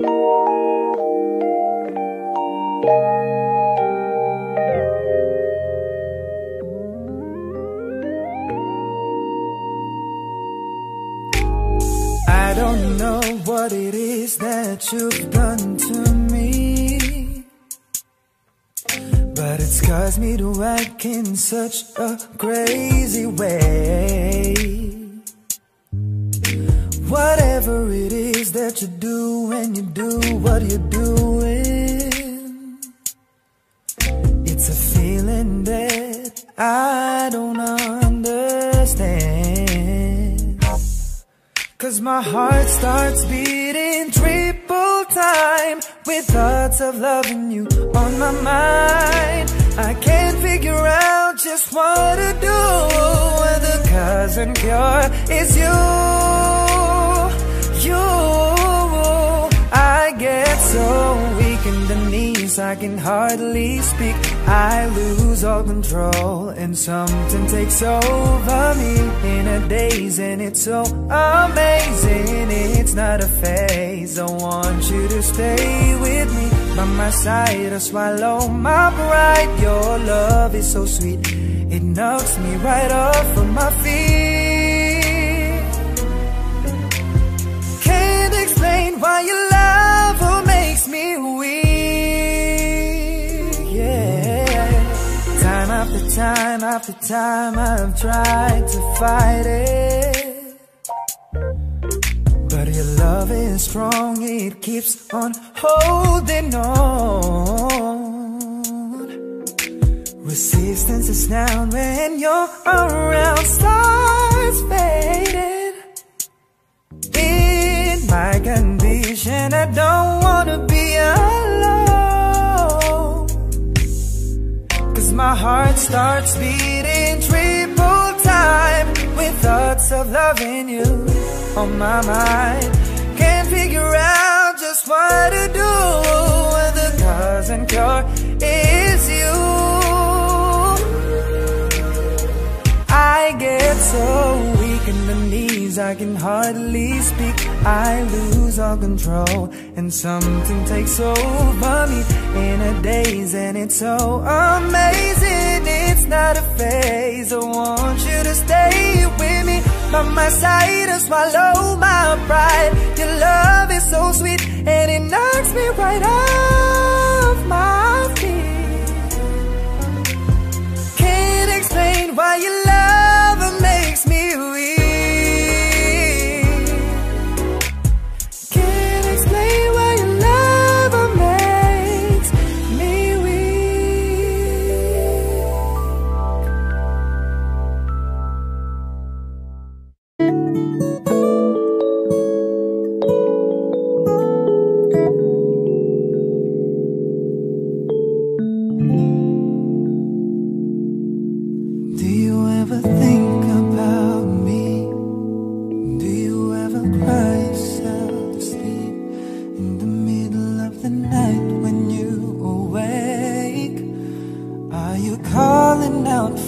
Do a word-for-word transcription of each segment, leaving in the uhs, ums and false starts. I don't know what it is that you've done to me, but it's caused me to act in such a crazy way. Whatever it is that you do when you do what you're doing, it's a feeling that I don't understand. 'Cause my heart starts beating triple time with thoughts of loving you on my mind. I can't figure out just what to do. The cause and cure is you. You, I get so weak in the knees, I can hardly speak. I lose all control and something takes over me in a daze. And it's so amazing, it's not a phase. I want you to stay with me, by my side. I swallow my pride, your love is so sweet, it knocks me right off of my feet. Explain why your love makes me weak, yeah. Time after time after time I've tried to fight it, but your love is strong, it keeps on holding on. Resistance is now when you're around, starts fading. My condition, I don't wanna be alone, 'cause my heart starts beating triple time with thoughts of loving you on my mind. Can't figure out just what to do when the cause and cure is you. I get so weak in the knees, I can hardly speak. I lose all control and something takes over me in a daze. And it's so amazing, it's not a phase. I want you to stay with me, by my side. I swallow my pride, your love is so sweet, and it knocks me right off my feet. Can't explain why you me weak. Can't explain why your love makes me weak. Do you ever think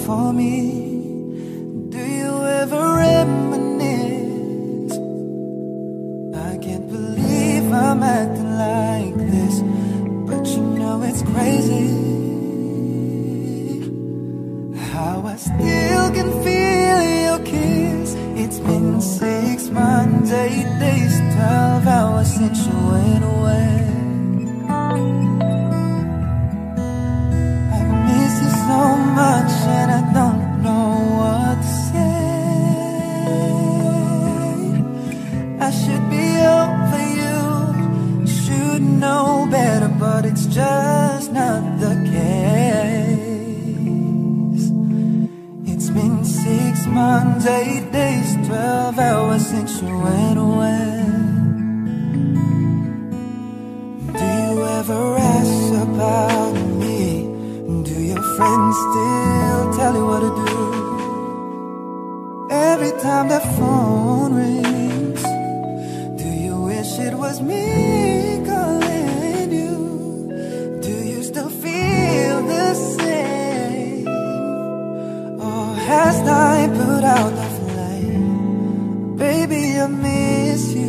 for me? Do you ever reminisce? I can't believe I'm acting like this, but you know it's crazy how I still can feel your kiss. It's been six months, eight days, twelve hours since you went away. So much, and I don't know what to say. I should be over you, should know better, but it's just not the case. It's been six months, eight days, twelve hours since you went away. Do you ever ask about me? Friends still tell you what to do. Every time the phone rings, do you wish it was me calling you? Do you still feel the same? Or has time put out the flame? Baby, I miss you.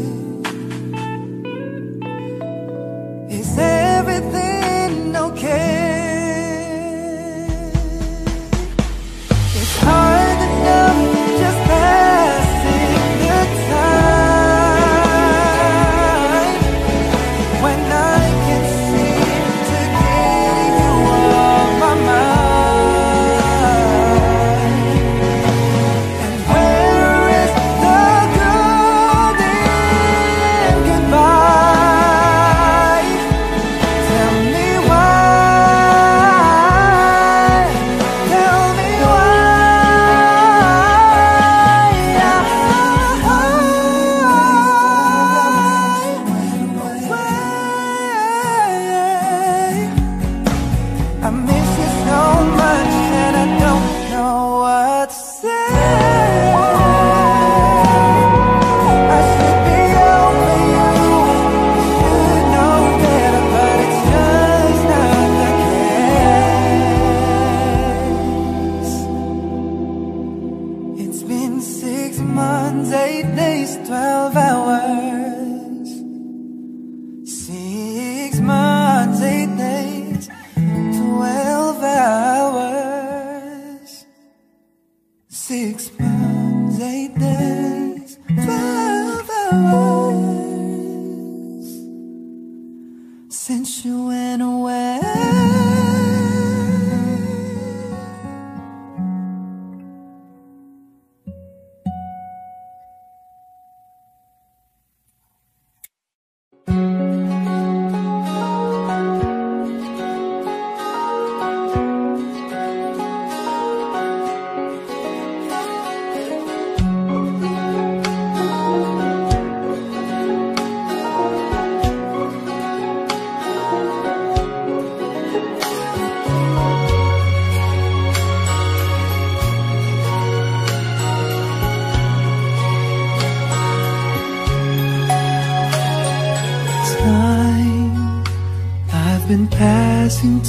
Since you went away,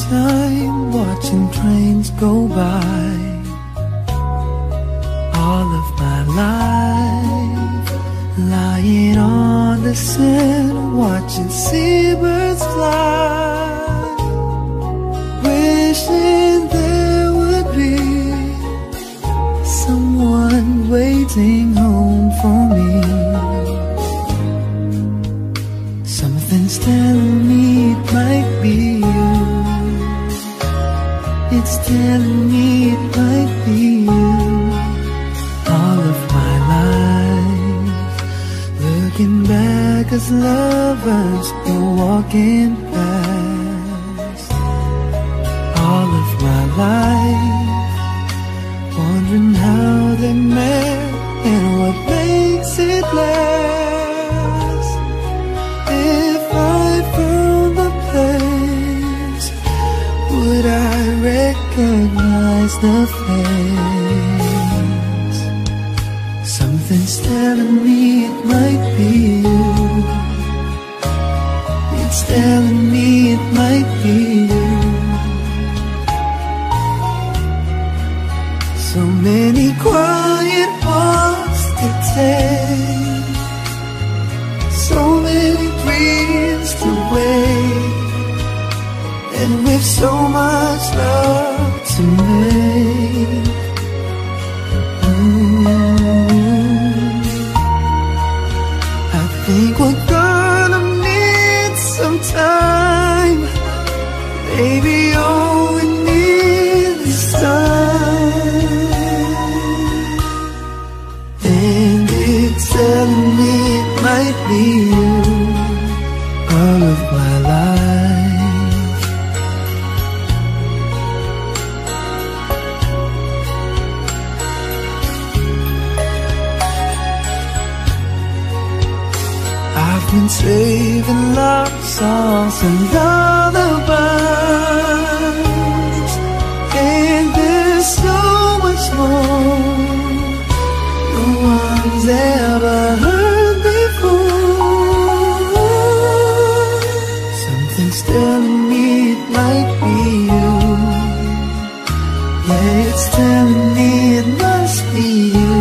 time watching trains go by. All of my life lying on the sand, watching seabirds fly, wishing there would be someone waiting home for me. Something's telling me it might be you. It's telling me it might be you. All of my life looking back as lovers go walking past. All of my life wondering how they met and what makes it last. If I found the place, would I recognize the face? Something's telling me it might be you. It's telling me it might be you. So many quiet walks to take, so many dreams to wake, and with so much love to make. Ooh. I think we're gonna need some time. Baby, all we need is time. And it's telling me it might be you. All of my life been saving love songs and lullabies, and there's so much more no one's ever heard before. Something's telling me it might be you. Yeah, it's telling me it must be you.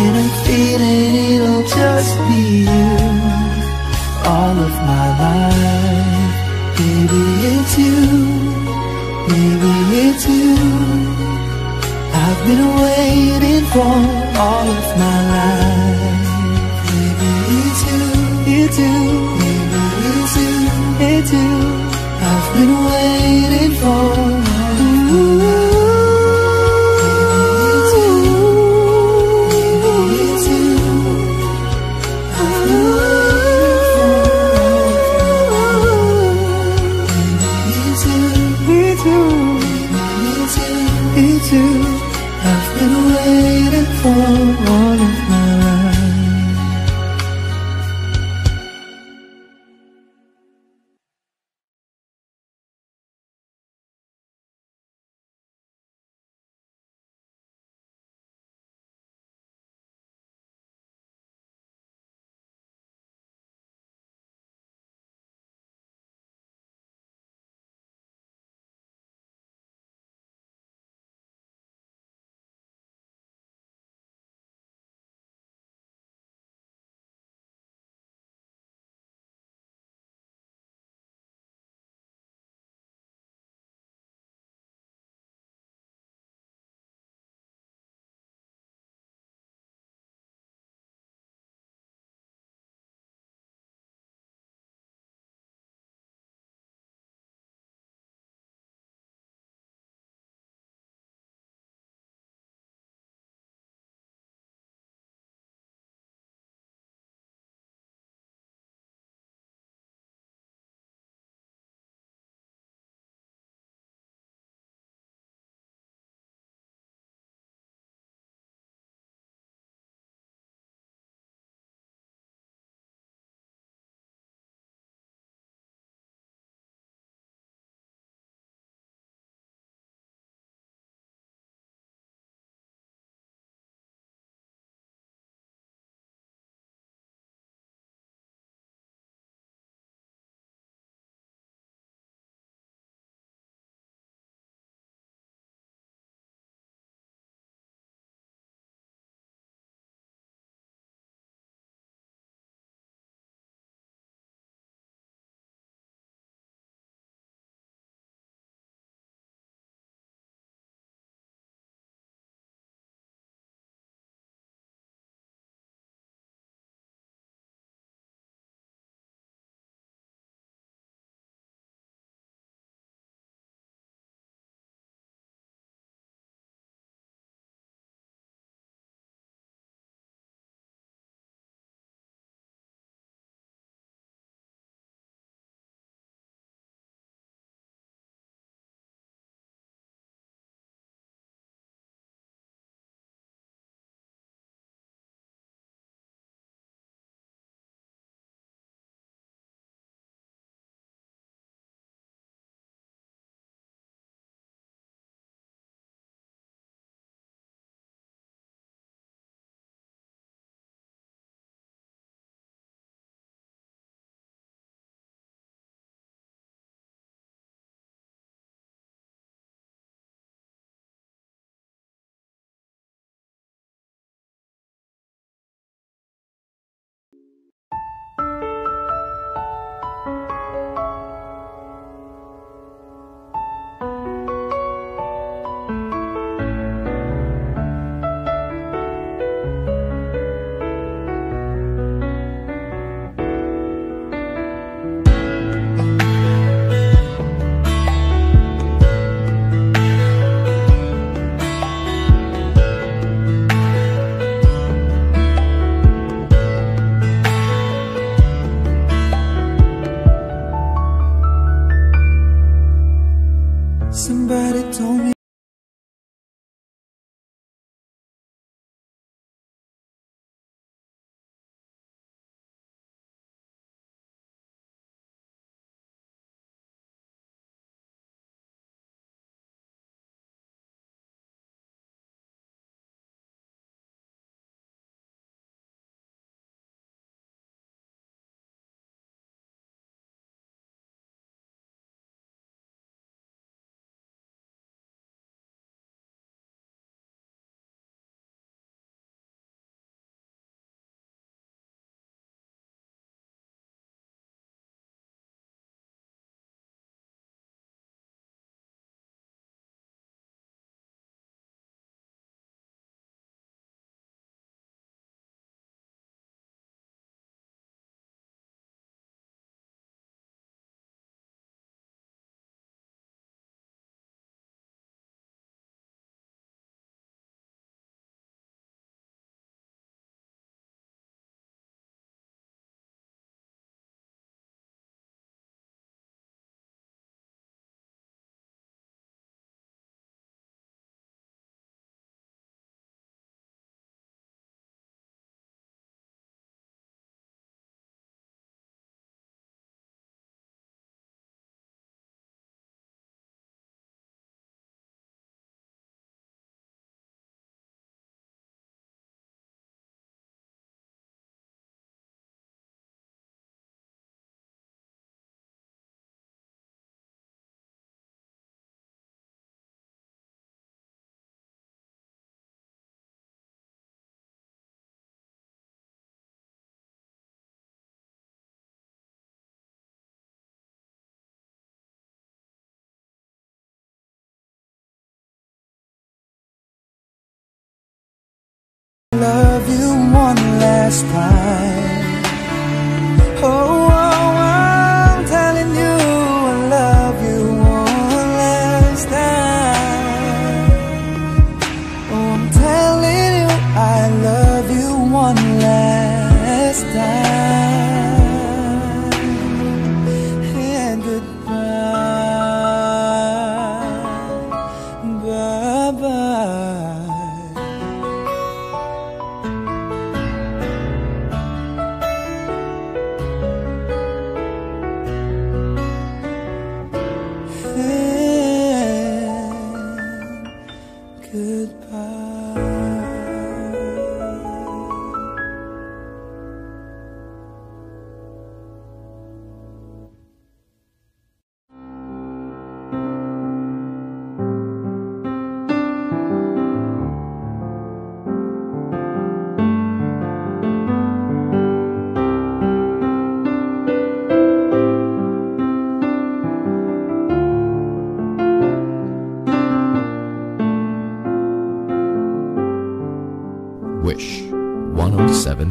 And I'm feeling it'll just be you. All of my life, baby, it's you. Baby, it's you. I've been waiting for all of my life. Baby, it's you. It's you. Baby, it's you. It's you. I've been waiting for all of my life. I've been waiting for all of my life.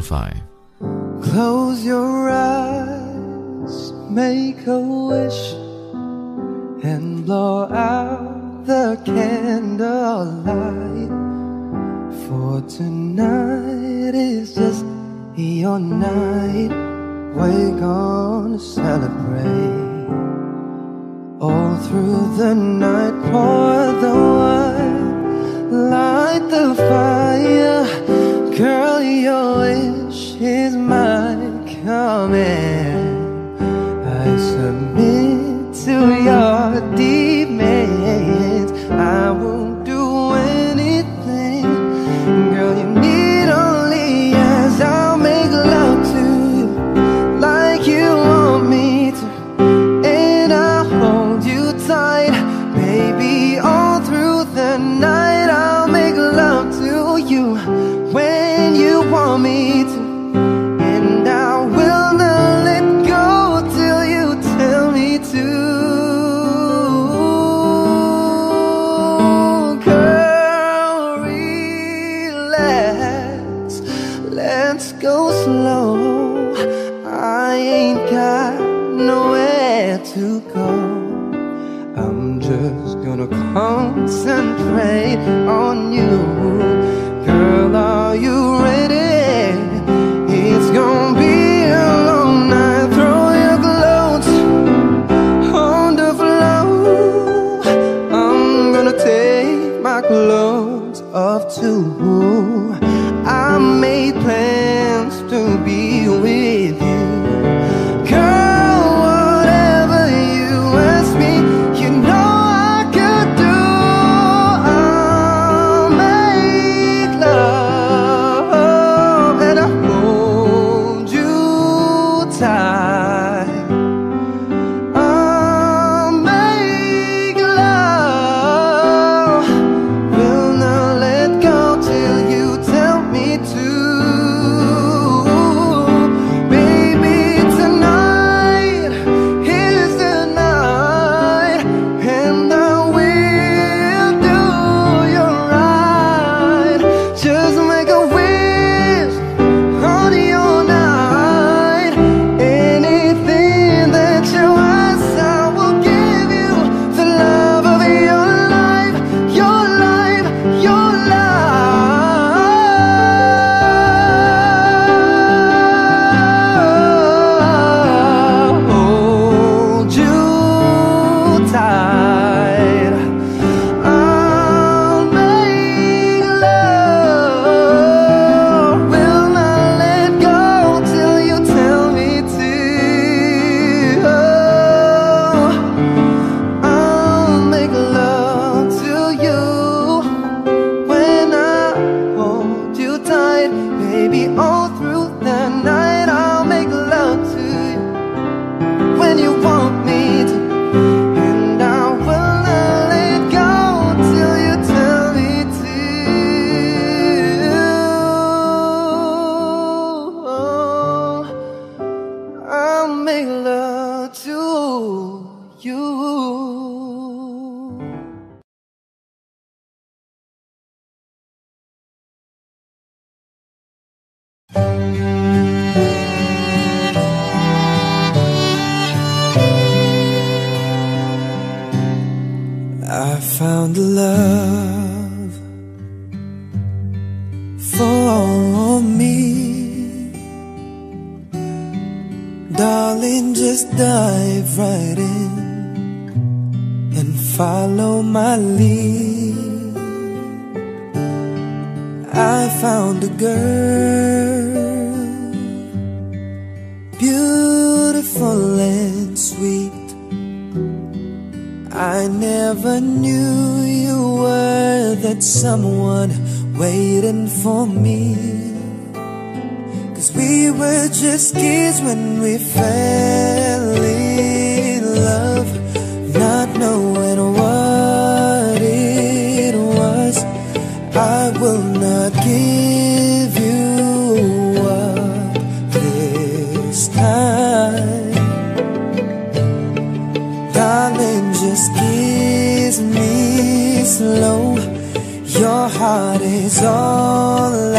two thousand five. Close your eyes, make a wish, and blow out the candlelight, for tonight is just your night. We're gonna celebrate all through the night. Pour the wine, light the fire. Girl, your wish is my command. I submit to your demands. I won't do anything, girl, you need only as I'll make love to you like you want me to, and I'll hold you tight, baby, all through the night. I'll make love to you when you want me to, and I will not let go till you tell me to. Girl, relax, let's go slow. I ain't got nowhere to go. I'm just gonna concentrate on you. Girl, are you ready? It's gonna be a long night. Throw your clothes on the floor. I'm gonna take my clothes off too. I made plans to be with you. Your heart is all I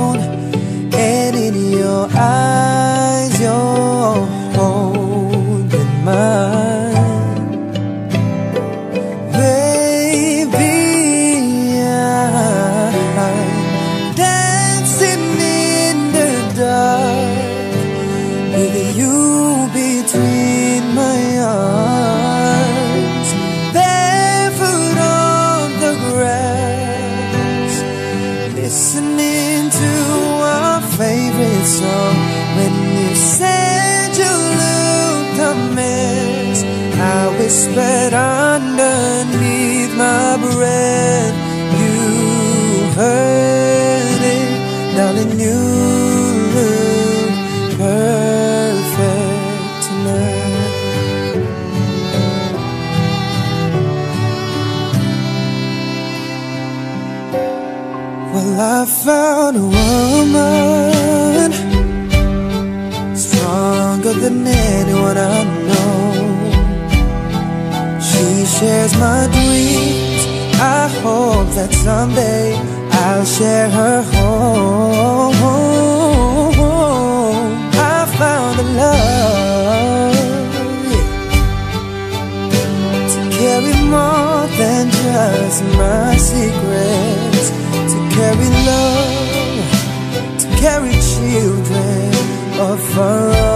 own. spread underneath my bread. You've heard it, darling, you look perfect tonight. Well, I found a woman stronger than anyone I know. She shares my dreams. I hope that someday I'll share her home. I found a love to carry more than just my secrets, to carry love, to carry children of our own.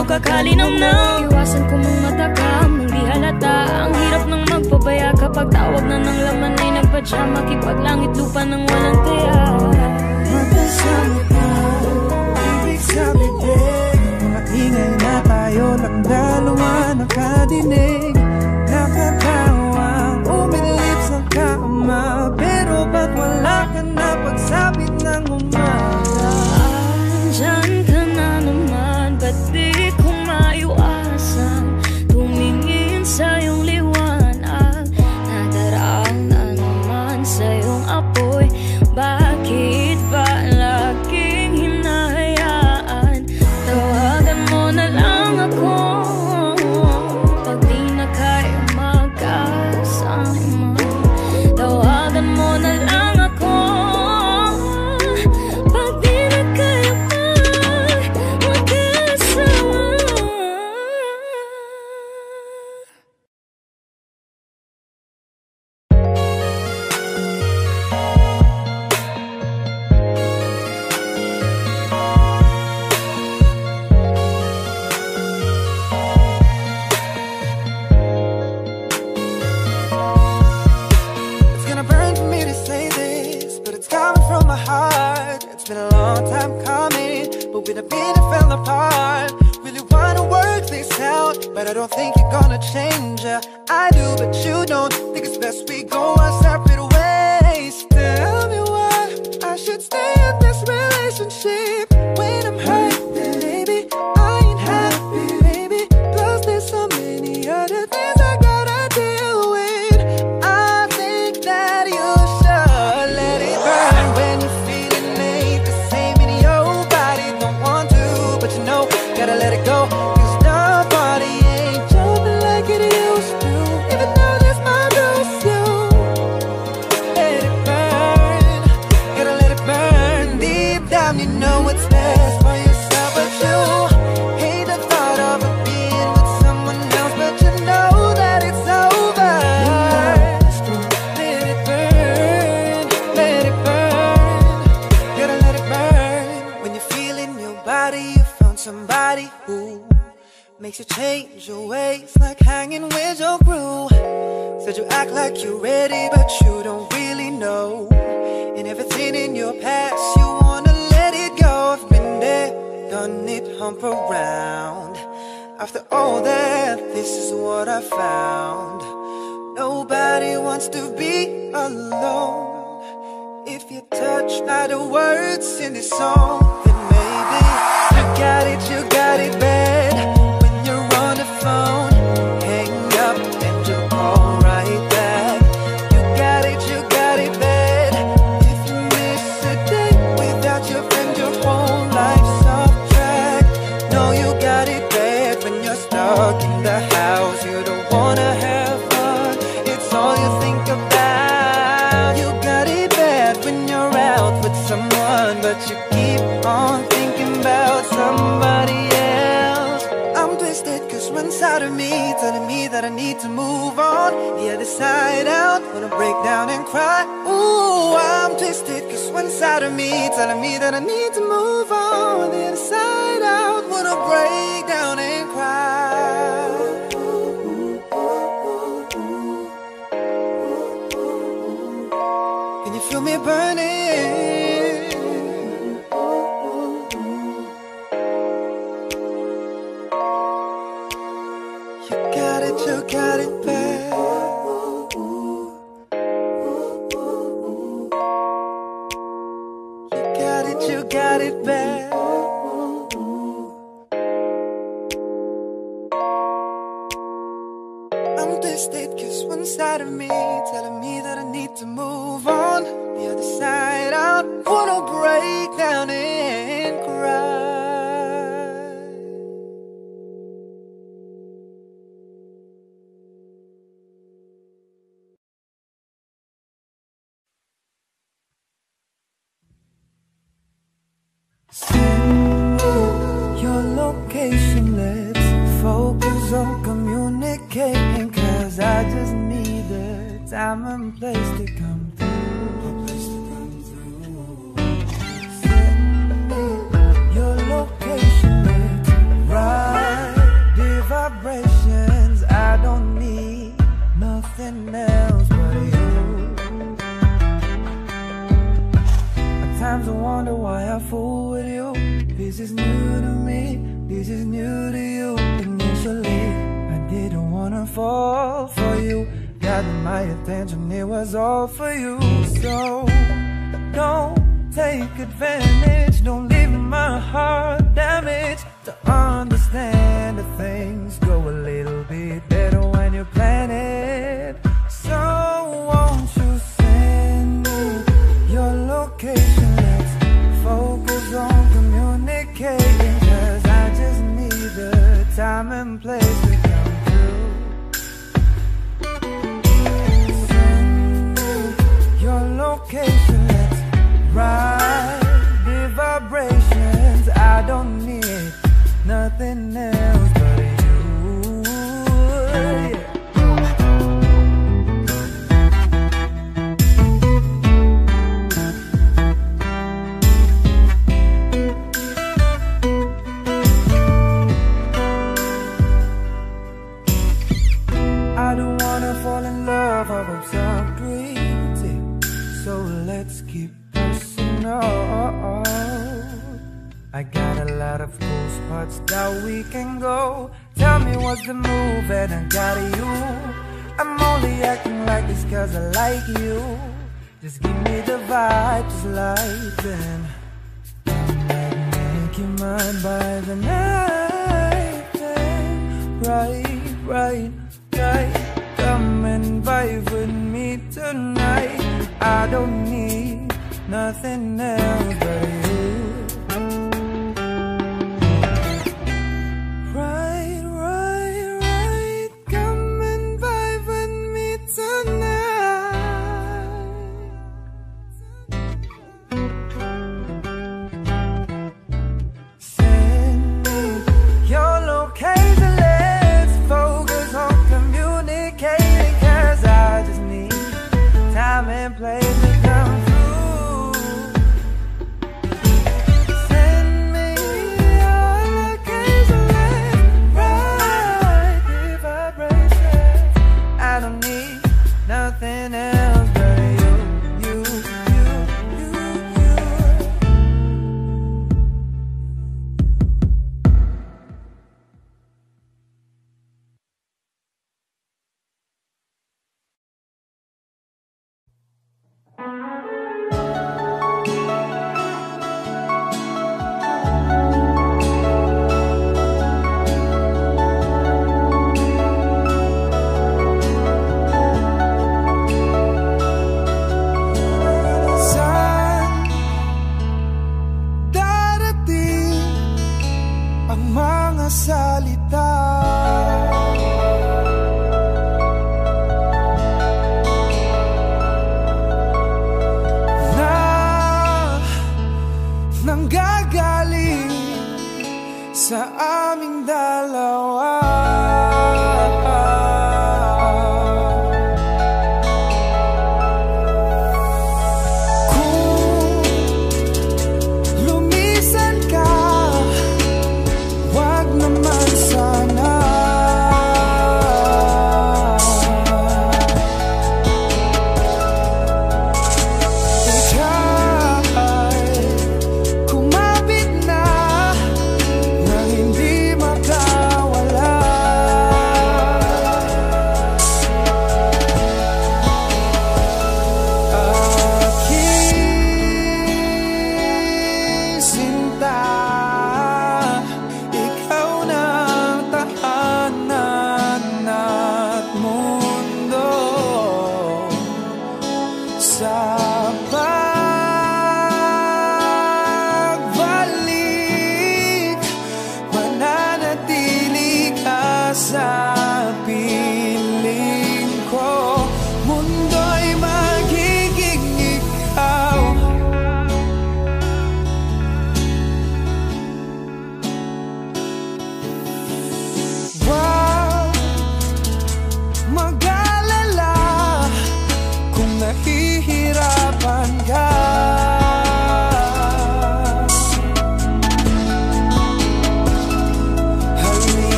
Nakadinig been and fell apart. Really wanna work this out, but I don't think you're gonna change it. I do, but you don't. Think it's best we go our separate ways. Tell me why I should stay in this relationship. When I'm hurt, baby, I ain't happy, baby. Plus there's so many other things I gotta deal with. I think that you should let it burn. When you're feeling late, this ain't me to your body. Don't want to, but you know, gotta let it go. Somebody who makes you change your ways, like hanging with your crew. Said you act like you're ready, but you don't really know. And everything in your past, you wanna let it go. I've been there, done it, hump around. After all that, this is what I found. Nobody wants to be alone. If you're touched by the words in this song, then maybe you got it, you got it bad. When you're on the phone, hang up and you'll call right back. You got it, you got it bad. If you miss a day without your friend, your whole life's off track. No, you got it bad. When you're stuck in the house, you don't wanna have fun. It's all you think about. You got it bad when you're out with someone, but you keep on thinking about somebody else. I'm twisted, cause runs out of me, telling me that I need to move on. The other side out, wanna break down and cry. Ooh, I'm twisted, cause runs out of me, telling me that I need to move on. The other side out, wanna break down and cry. Can you feel me burning? You got it bad. You got it, you got it bad. I'm twisted, cause one side of me telling me that I need to move on. The other side out, wanna break down and cry. Your location, let's focus on communicating, cause I just need the time and place to come through. Your location, let's ride the vibrations. I don't need nothing else but you. At times I wonder why I fool with you. This is new to me, this is new to you. Initially, I didn't wanna fall for you. Gathered my attention, it was all for you. So, don't take advantage, don't leave my heart damaged. To understand that things go a little bit better when you plan it. So, won't you send me your location? Let's focus on cause I just need the time and place to come through. Send me your location, let's ride the vibrations. I don't need nothing else but you. Yeah. I got a lot of we can go. Tell me what's the move and I got you. I'm only acting like this cause I like you. Just give me the vibes like then. Make you mine by the night then. Right, right, right. Come and vibe with me tonight. I don't need nothing else but you.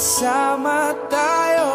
Sama tayo.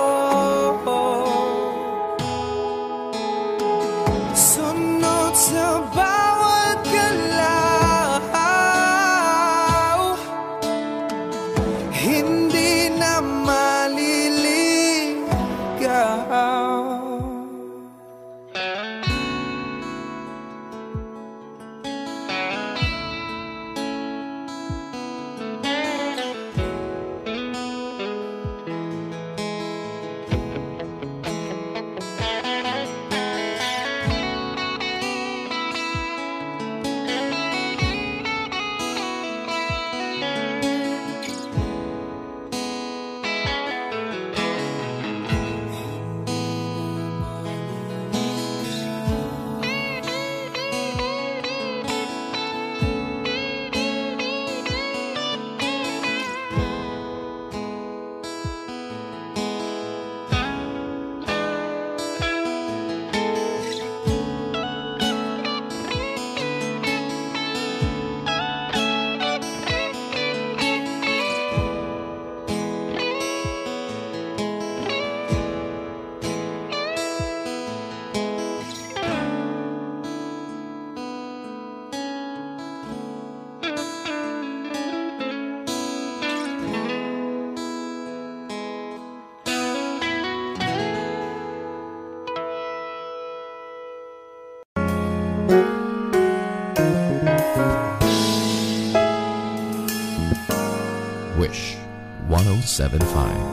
one eight seven five.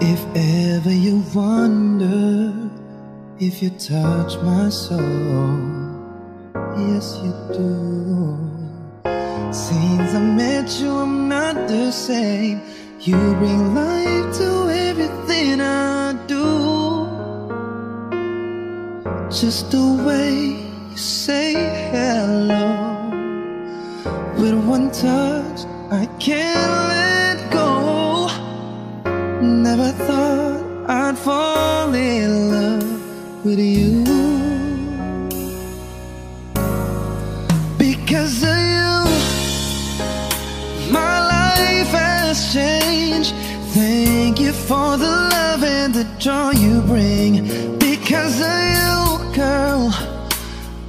If ever you wonder if you touch my soul, yes you do. Since I met you I'm not the same. You bring life to everything I do. Just the way you say hello, with one touch I can't let go. Never thought I'd fall in love with you, because of you my life has changed. Thank you for the love and the joy you bring. Because of you, girl,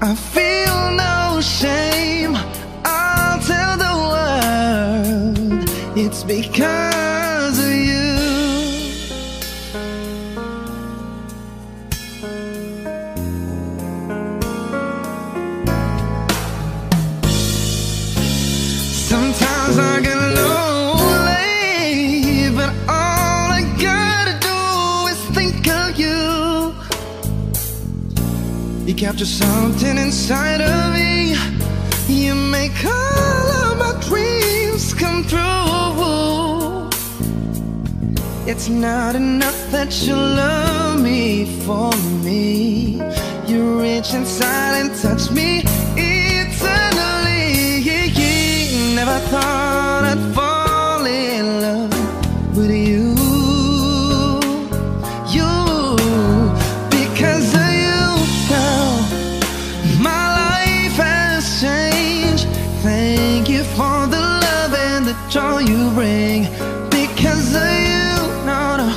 I feel no shame. I'll tell the world it's because of you. Sometimes I get lonely, but all I gotta do is think of you. You capture something inside of me. You make all of my dreams come true. It's not enough that you love me for me. You reach inside and touch me eternally. Never thought I'd fall in love with you. All you bring, because of you, no, no,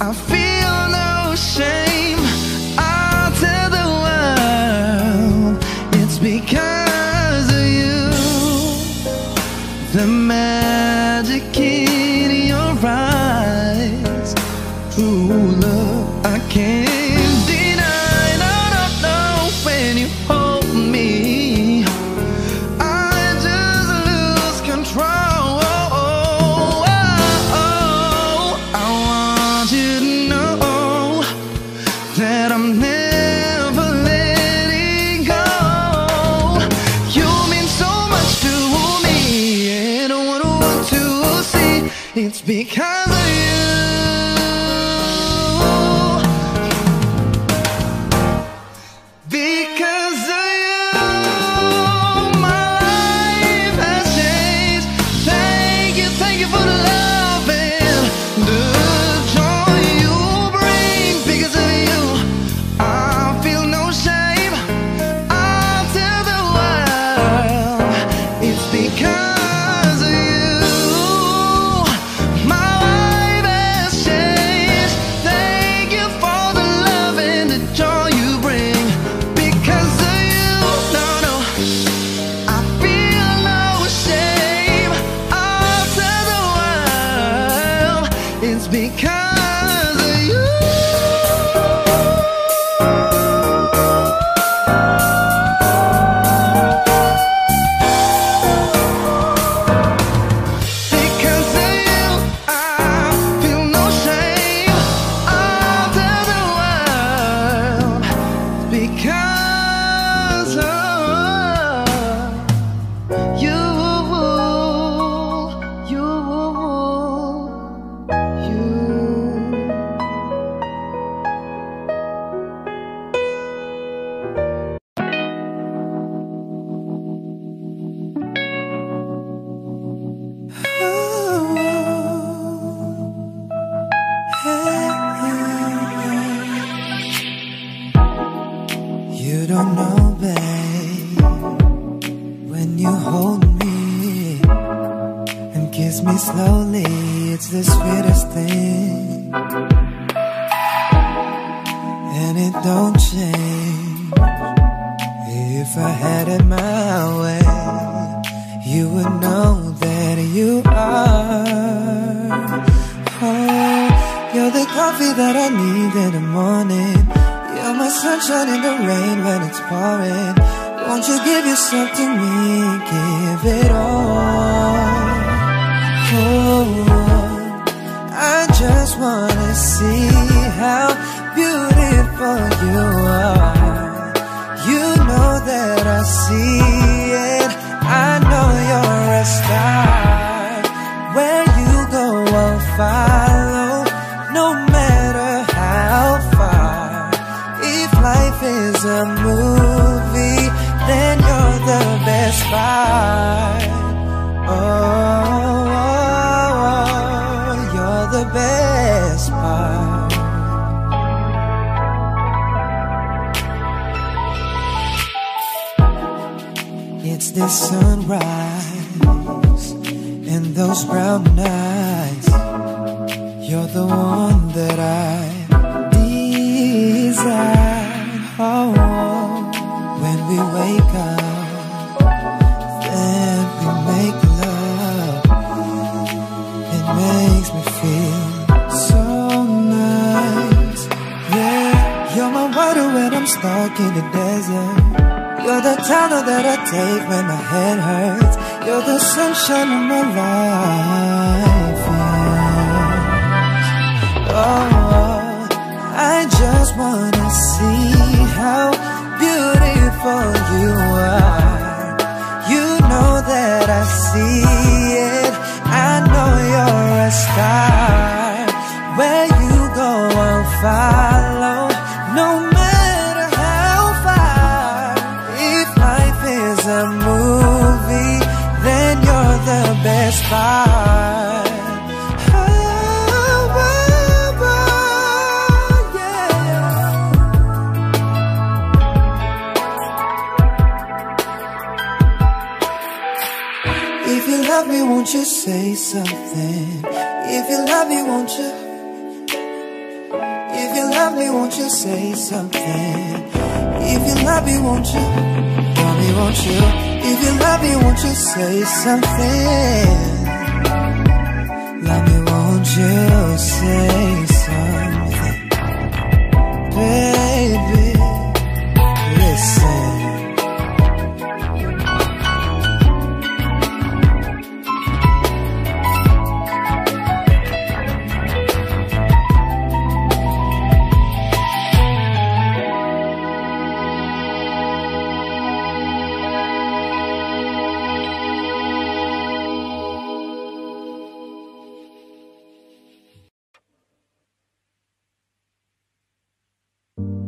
I feel no shame. I'll tell the world it's because of you. The magic in your eyes, true love I can't deny. No, no, no, when you hold me I just lose control. It's because of you. Because of you my life has changed. Thank you, thank you for the love and the joy you bring. Because of you I feel no shame. I'll tell the world it's because. It's because of you. Because of you, I feel no shame. I'll tell the world it's because of you. You don't know, babe, when you hold me and kiss me slowly, it's the sweetest thing. And it don't change. If I had it my way, you would know that you are. Oh, you're the coffee that I need in the morning. You're my sunshine in the rain when it's pouring. Won't you give yourself to me? Give it all. Oh, I just wanna see how beautiful you are. You know that I see it. I know you're a star. Where you go, I'll follow, no matter how far. If life is a movie, then you're the best part. Oh, the best part. It's this sunrise and those brown nights. You're the one that I desire. Oh, when we wake up and we make love, it makes me feel stuck in the desert. You're the tunnel that I take when my head hurts. You're the sunshine in my life. Yeah. Oh, I just wanna see how beautiful you are. You know that I see it. I know you're a star. Where you go, I'll follow. No matter best part. Oh, oh, oh, yeah. If you love me, won't you say something? If you love me, won't you? If you love me, won't you say something? If you love me, won't you? Love me, won't you? If you love me, won't you say something? Love me, won't you say something? Baby, listen. Ooh.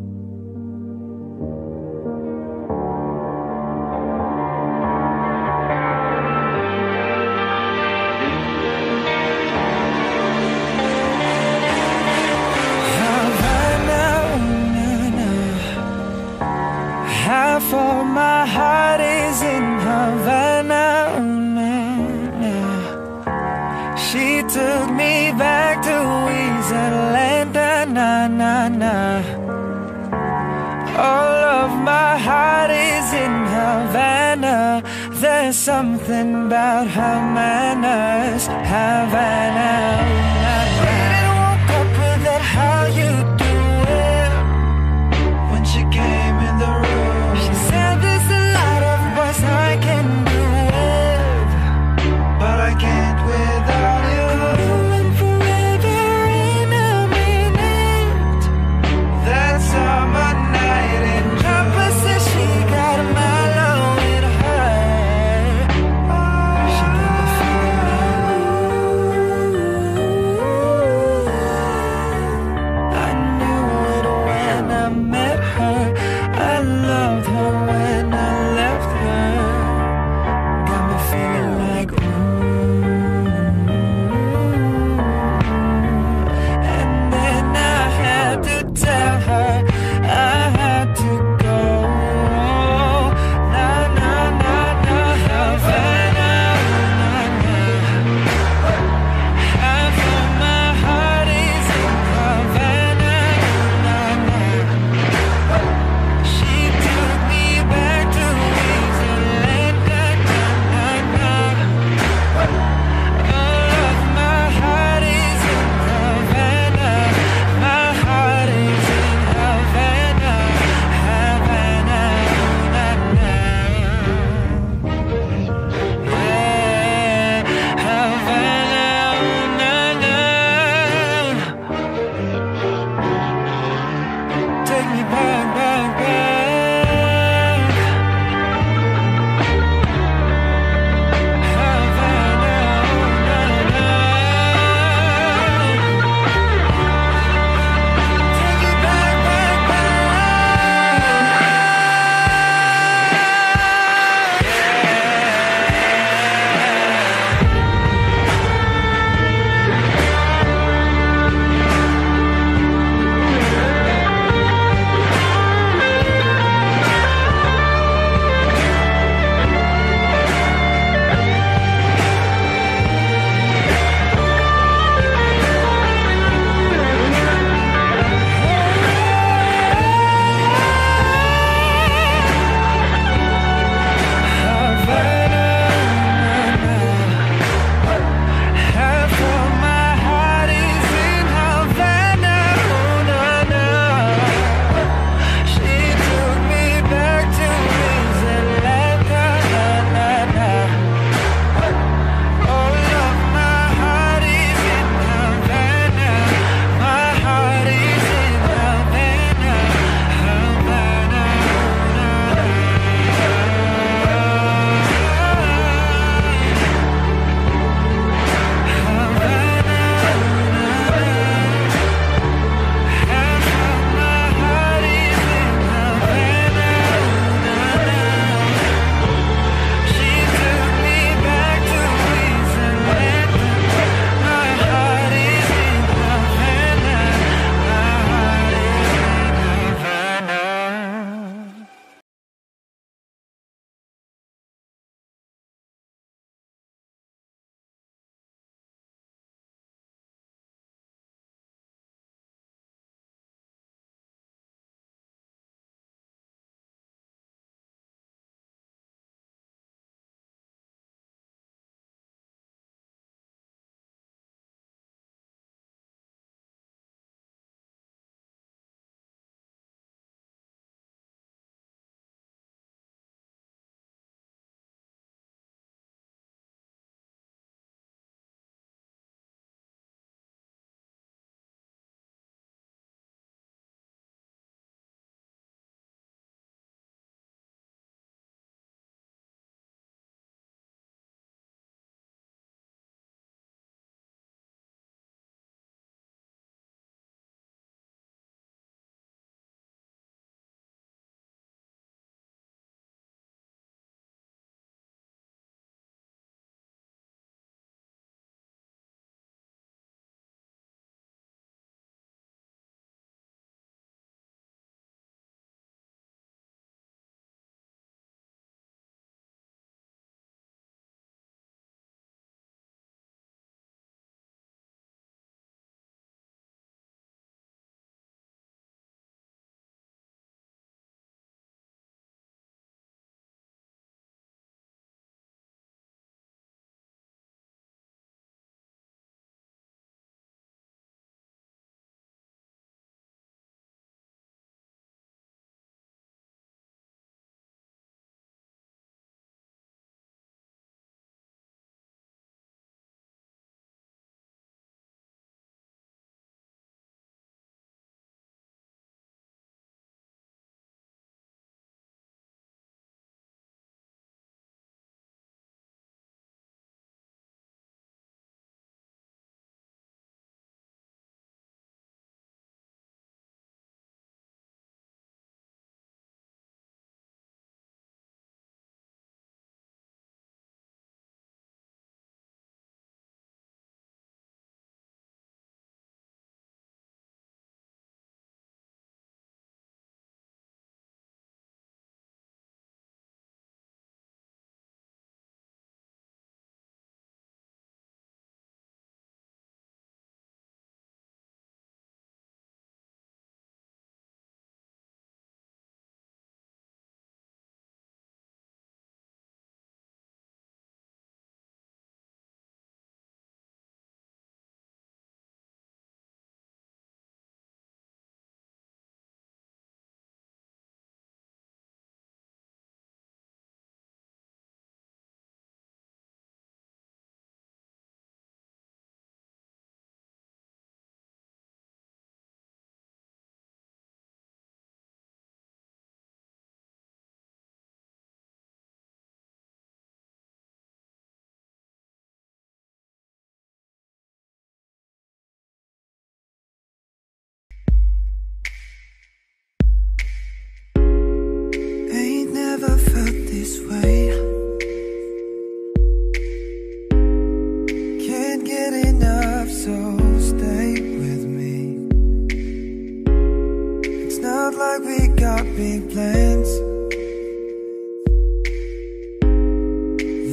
got big plans.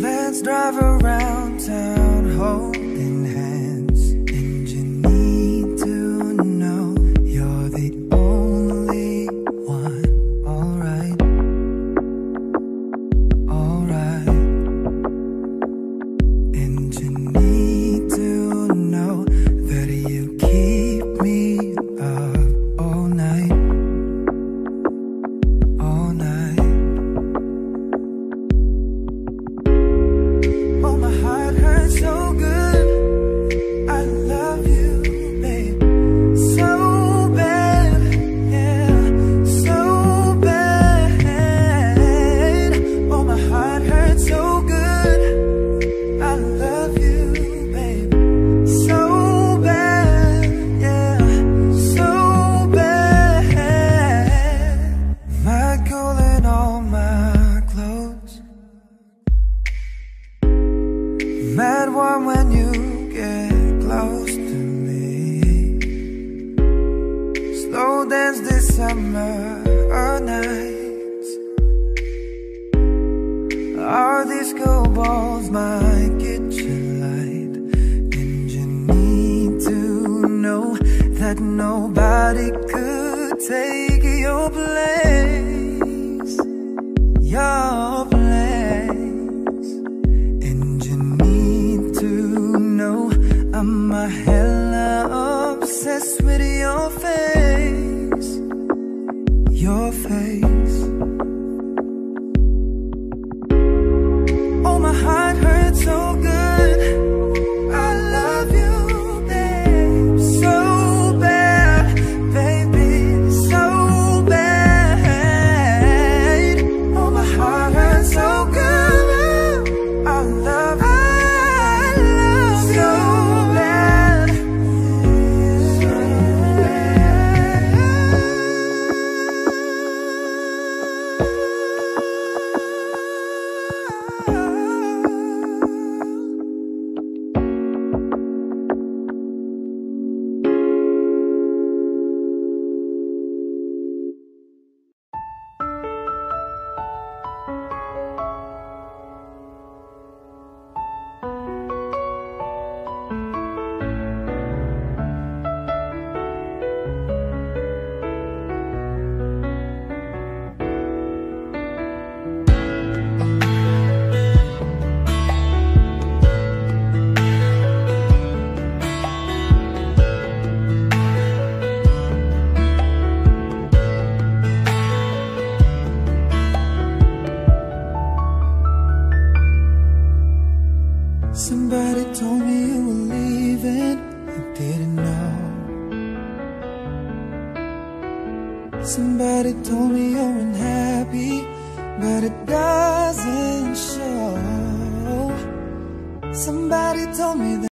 Let's drive around town holding hands. And you need to know you're the only one. Alright, alright. And you need to know that you keep me up all night. Mad warm when you get close to me. Slow dance this summer nights. Our disco balls my kitchen light. And you need to know that nobody could take your place. Your place. I'm a hella obsessed with your face, your face. Oh, my heart hurts so good. Somebody told me you were leaving, I didn't know. Somebody told me you're unhappy, but it doesn't show. Somebody told me that.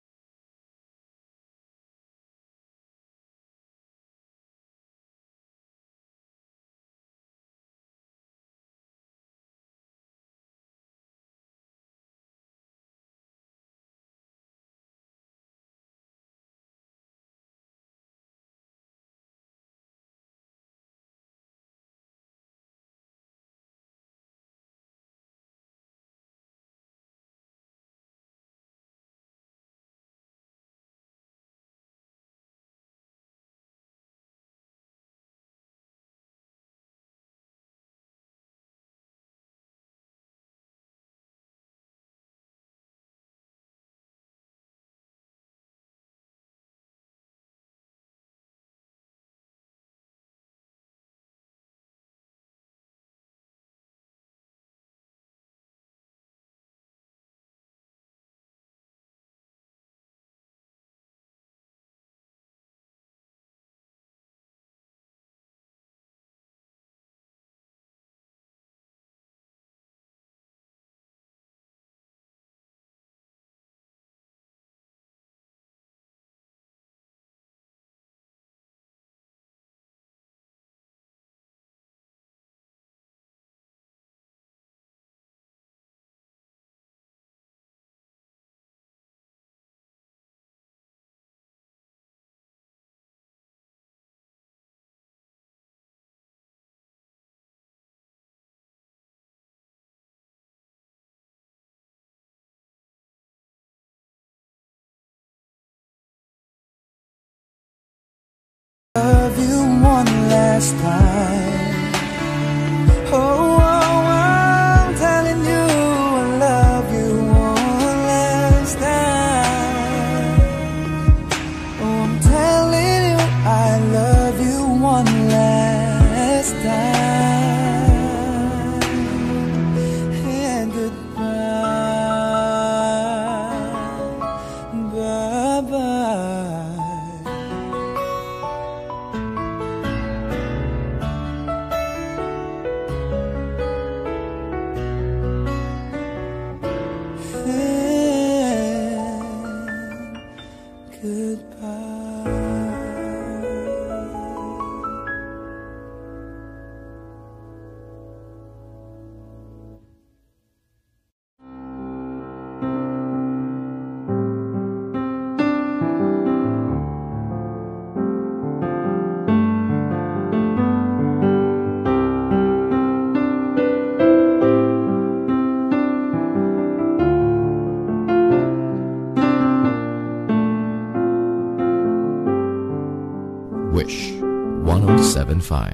Spotify.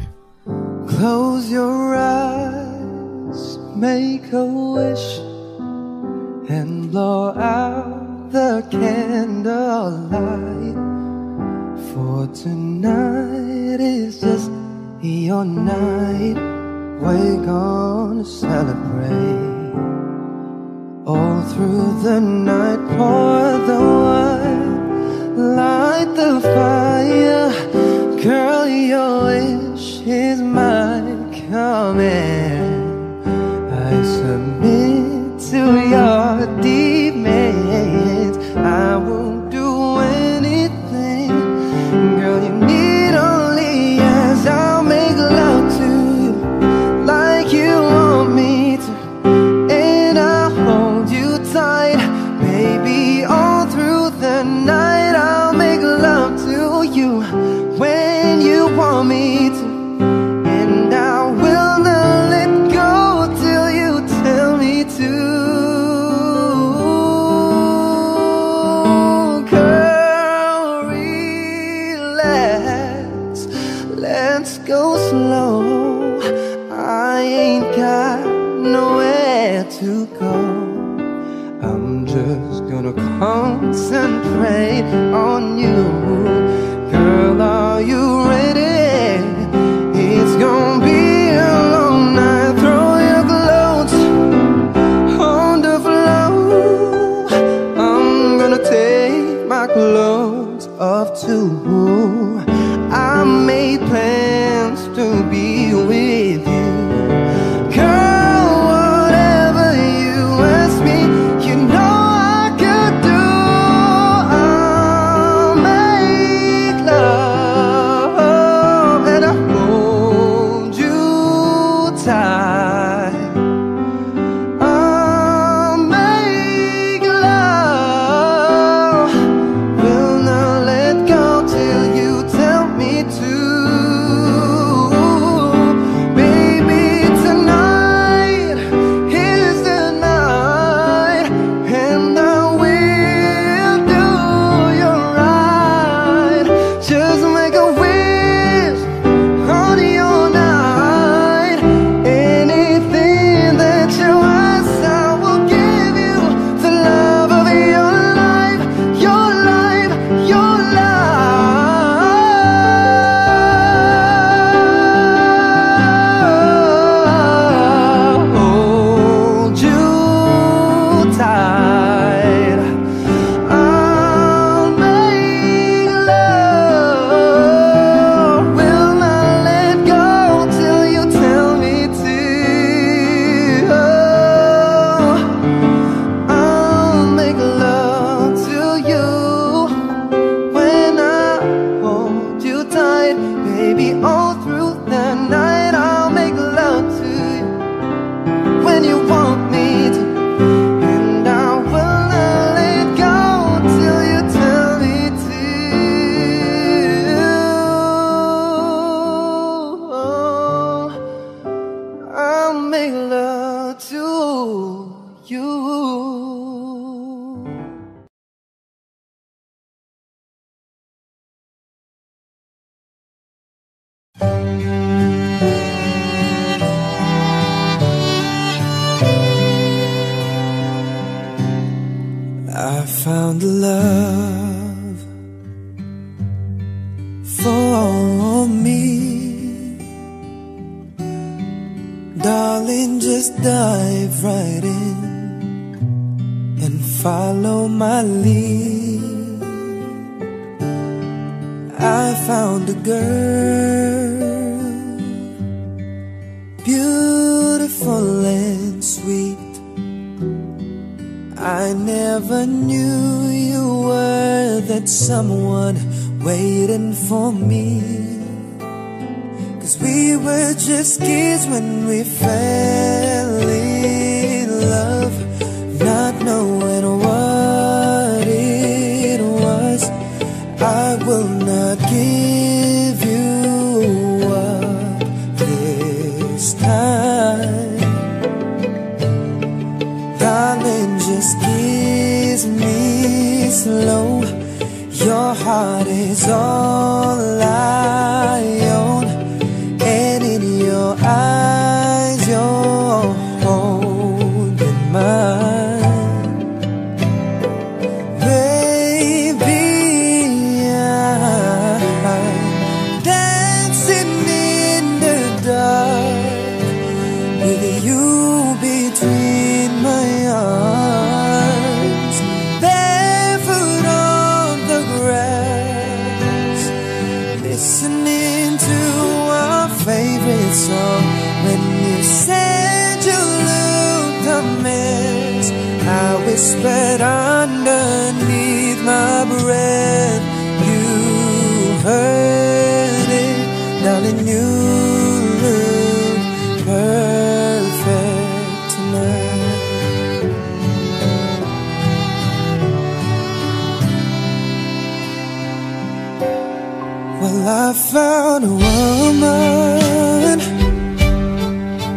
Close your eyes, make a wish, and blow out the candlelight. For tonight is just your night. We're gonna celebrate all through the night. Pour the wine, light the fire. Girl, your wish is my command. I submit to your demands. I will do anything. Girl, you need only ask. I'll make love to you like you want me to, and I'll hold you tight, baby, all through the night. I'll make love to you when you want me to, and I will not let go till you tell me to. Girl, relax, let's go slow. I ain't got nowhere to go. I'm just gonna concentrate on you. Girl, are you ready? It's gonna be a long night. Throw your clothes on the floor. I'm gonna take my clothes off too. I made plans to be with you. Girl, whatever you ask me, you know I could do. I'll make love and I'll hold you tight. I'll make love, will not let go till you tell me to. Baby, tonight is the night, and I will do you right. Just make a wish on your night. Anything that you ask, I will give you. The love of your life, your life, your life. Hold you tight. I'll make love, will not let go till you tell me to. I'll make love to you when I hold you tight, baby, all through the night. I'll make love to you when you want me to, and I will not let go till you tell me to. I'll make love to you. I found a love for me, darling. Just dive right in and follow my lead. I found a girl, beautiful and sweet. I never knew you were that someone waiting for me. 'Cause we were just kids when we fell in love, not knowing what it was. I will not give you up this time. Darling, just kiss me slow. Your heart is all I own. you between my arms, barefoot on the grass, listening to our favorite song. When you said you looked a mess, I whispered underneath my breath, you heard it, darling, you I found a woman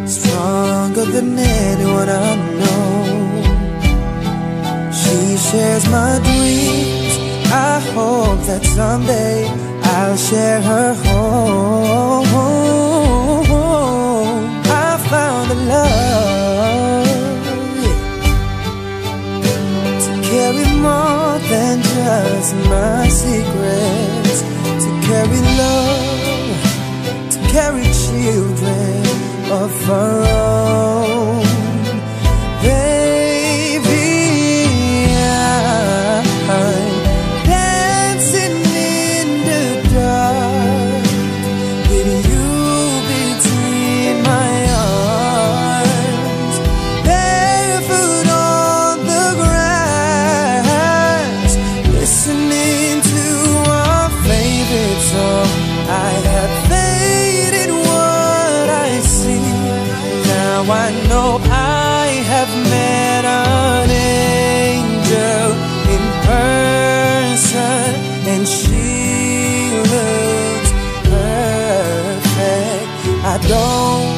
stronger than anyone I know. She shares my dreams. I hope that someday I'll share her home. I found a love to carry more than just my secrets, carry love, to carry children of our own. Baby, I'm dancing in the dark with you between my arms, barefoot on the grass, listening to our favorite song. I have faded what I see. Now I know I have met an angel in person, and she looks perfect. I don't